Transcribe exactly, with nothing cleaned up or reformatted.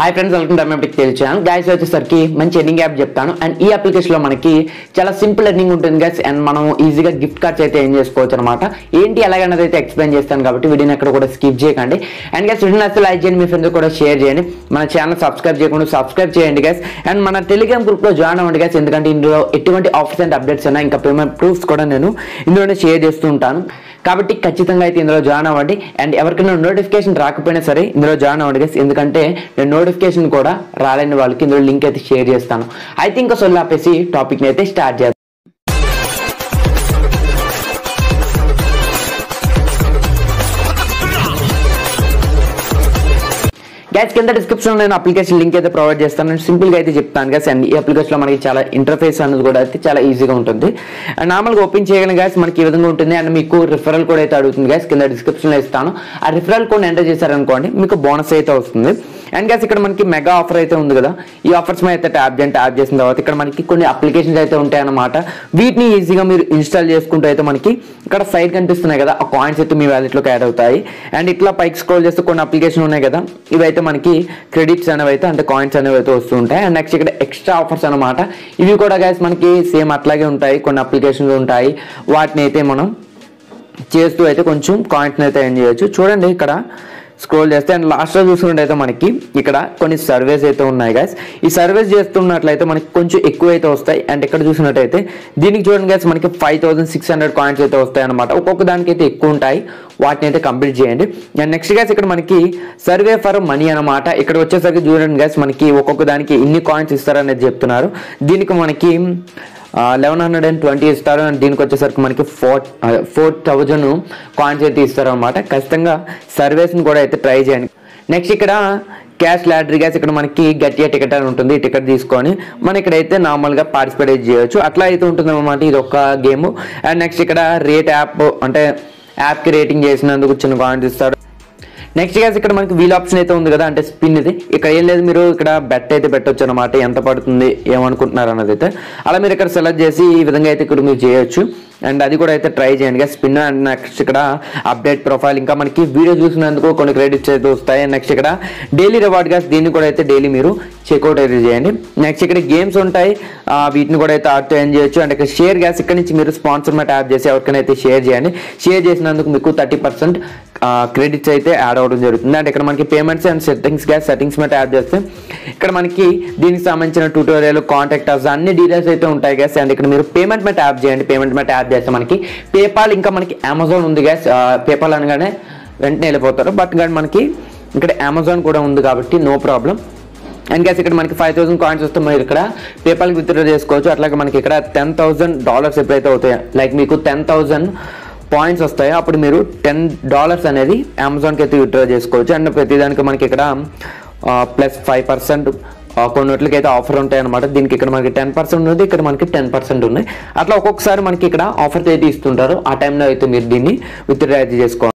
Hi friends, welcome to my channel. Guys, I have a earning app and this application is simple earning guys and we easy gift card explain video skip and guys friends share channel subscribe subscribe guys and my Telegram group join guys ఎందుకంటే offers and updates payment proofs share కాబట్టి ఖచ్చితంగా అయితే ఇందులో join అవ్వండి and ఎవరికైనా notification రాకపోయినా సరే ఇందులో జాయిన్ అవ్వండి గైస్ ఎందుకంటే నేను నోటిఫికేషన్ కూడా రాలేని వాళ్ళకి ఇందులో లింక్ అయితే షేర్ చేస్తాను. ఐ థింక్ అసలు ఆపేసి టాపిక్ ని అయితే స్టార్ట్ చేద్దాం. Guys, in the description నేను application link అయితే ప్రొవైడ్ చేస్తాను సింపుల్ గా అయితే చెప్తాను guys and ఈ application లో మనకి చాలా ఇంటర్ఫేస్ అనేది కూడా అయితే చాలా ఈజీగా ఉంటుంది and నార్మల్గా ఓపెన్ చేయగానే guys మనకి ఈ విధంగా ఉంటుంది and మీకు రిఫరల్ కోడ్ అయితే అడుగుతుంది guys కింద description లో ఇస్తాను ఆ రిఫరల్ కోడ్ ఎంటర్ చేశారు అనుకోండి మీకు బోనస్ అయితే వస్తుంది and guys ఇక్కడ మనకి మెగా ఆఫర్ అయితే ఉంది కదా ఈ ఆఫర్స్ మీద అయితే ట్యాప్ చేయండి ట్యాప్ చేసిన తర్వాత ఇక్కడ మనకి కొన్ని అప్లికేషన్స్ అయితే ఉంటాయి అన్నమాట వీటిని ఈజీగా మీరు ఇన్స్టాల్ చేసుకుంటూ అయితే మనకి ఇక్కడ సైడ్ కనిపిస్తున్నాయి కదా ఆ కాయిన్స్ అయితే మీ వాలెట్ లోకి యాడ్ అవుతాయి and ఇట్లా పైకి స్క్రోల్ చేస్తే కొన్ని అప్లికేషన్ ఉన్నాయి కదా ఇవైతే మనకి క్రెడిట్స్ అనేవి అయితే అంటే కాయిన్స్ అనేవి అయితే వస్తుంటాయి అండ్ నెక్స్ట్ ఇక్కడ ఎక్స్ట్రా ఆఫర్స్ అనమాట ఇవి కూడా గైస్ మనకి సేమ్ అట్లాగే ఉంటాయి కొన్ని అప్లికేషన్స్ ఉంటాయి వాటిని అయితే మనం చేస్తూ అయితే కొంచెం కాయిన్స్ అయితే ఎర్న్ చేయొచ్చు చూడండి ఇక్కడ స్క్రోల్ చేస్తే అండ్ లాస్ట్లో చూసుకుంటే అయితే మనకి ఇక్కడ కొన్ని సర్వేస్ అయితే ఉన్నాయి గైస్ ఈ సర్వేస్ చేస్తున్నట్లయితే మనకి కొంచెం ఎక్కువ అయితే వస్తాయి అండ్ ఇక్కడ చూసినట్టయితే దీనికి చూడండి గైస్ మనకి five thousand six hundred coins అయితే వస్తాయి అనమాట ఒక్కొక్క దానికి అయితే ఎక్కువ ఉంటాయి వాటిని అయితే కంప్లీట్ చేయండి అండ్ నెక్స్ట్ గైస్ ఇక్కడ మనకి సర్వే ఫర్ మనీ అనమాట ఇక్కడ వచ్చేసరికి చూడండి గైస్ మనకి ఒక్కొక్క దానికి ఇన్ని కాయిన్స్ ఇస్తారనేది చెప్తున్నారు దీనికి మనకి లెవెన్ హండ్రెడ్ అండ్ ట్వంటీ ఇస్తారు అండ్ దీనికి వచ్చేసరికి మనకి ఫోర్ ఫోర్ థౌజండ్ కాయిన్స్ అయితే ఇస్తారు అనమాట ఖచ్చితంగా సర్వీస్ని కూడా అయితే ట్రై చేయండి నెక్స్ట్ ఇక్కడ క్యాష్ లాటరీ గ్యాస్ ఇక్కడ మనకి గట్టిగా టికెట్ అని ఉంటుంది ఈ టికెట్ తీసుకొని మనం ఇక్కడైతే నార్మల్గా పార్టిసిపేట్ చేయొచ్చు అట్లా అయితే ఉంటుంది అనమాట ఇది ఒక గేమ్ అండ్ నెక్స్ట్ ఇక్కడ రేట్ యాప్ అంటే యాప్కి రేటింగ్ చేసినందుకు చిన్న కాయిన్స్ ఇస్తారు నెక్స్ట్ గైస్ ఇక్కడ మనకి వీల్ ఆప్షన్ అయితే ఉంది కదా అంటే స్పిన్ ఇది ఇక్కడ ఏం లేదు మీరు ఇక్కడ బెట్ అయితే పెట్టొచ్చు అనమాట ఎంత పడుతుంది ఏమనుకుంటున్నారు అన్నది అయితే అలా మీరు ఇక్కడ సెలెక్ట్ చేసి ఈ విధంగా అయితే ఇక్కడ మీరు చేయొచ్చు అండ్ అది కూడా అయితే ట్రై చేయండి గైస్ స్పిన్ అండ్ నెక్స్ట్ ఇక్కడ అప్డేట్ ప్రొఫైల్ ఇంకా మనకి వీడియో చూసినందుకు కొన్ని క్రెడిట్స్ అయితే వస్తాయి అండ్ నెక్స్ట్ ఇక్కడ డైలీ రివార్డ్ గైస్ దీన్ని కూడా అయితే డైలీ మీరు చెక్అవుట్ అయితే చేయండి నెక్స్ట్ ఇక్కడ గేమ్స్ ఉంటాయి వీటిని కూడా అయితే ఆడుతూ ఎంజాయ్ చేయొచ్చు అండ్ ఇక్కడ షేర్ గైస్ ఇక్కడ నుంచి మీరు స్పాన్సర్ మీద ట్యాప్ చేసి ఎవరికైనా అయితే షేర్ చేయండి షేర్ చేసినందుకు మీకు థర్టీ పర్సెంట్ క్రెడిట్స్ అయితే యాడ్ అవ్వడం జరుగుతుంది అండ్ ఇక్కడ మనకి payments and settings gas settings మీద యాడ్ చేస్తే ఇక్కడ మనకి దీనికి సంబంధించిన ట్యూటోరియల్ కాంటాక్ట్ అవర్స్ అన్ని డీటెయిల్స్ అయితే ఉంటాయి గ్యాస్ అండ్ ఇక్కడ మీరు పేమెంట్ మీద యాప్ చేయండి పేమెంట్ మీద యాప్ చేస్తే మనకి పేపాల్ ఇంకా మనకి అమెజాన్ ఉంది గ్యాస్ పేపాల్ అనగానే వెంటనే వెళ్ళిపోతారు బట్ కానీ మనకి ఇక్కడ అమెజాన్ కూడా ఉంది కాబట్టి నో ప్రాబ్లం అండ్ గ్యాస్ ఇక్కడ మనకి ఫైవ్ థౌసండ్ కాయిన్స్ వస్తే మీరు ఇక్కడ పేపాల్కి విత్డ్రా చేసుకోవచ్చు అట్లాగే మనకి ఇక్కడ టెన్ థౌసండ్ డాలర్స్ ఎప్పుడైతే అవుతాయో లైక్ మీకు టెన్ థౌసండ్ పాయింట్స్ వస్తాయో అప్పుడు మీరు టెన్ డాలర్స్ అనేది అమెజాన్కి అయితే విత్డ్రా చేసుకోవచ్చు అండ్ ప్రతిదానికి మనకి ఇక్కడ ప్లస్ ఫైవ్ పర్సెంట్ కొన్ని నోట్లకైతే ఆఫర్ ఉంటాయి అనమాట దీనికి ఇక్కడ మనకి టెన్ పర్సెంట్ ఉంది ఇక్కడ మనకి టెన్ పర్సెంట్ ఉన్నాయి అట్లా ఒక్కొక్కసారి మనకి ఇక్కడ ఆఫర్స్ అయితే ఇస్తుంటారు ఆ టైంలో అయితే మీరు దీన్ని విత్డ్రా అయితే చేసుకోవాలి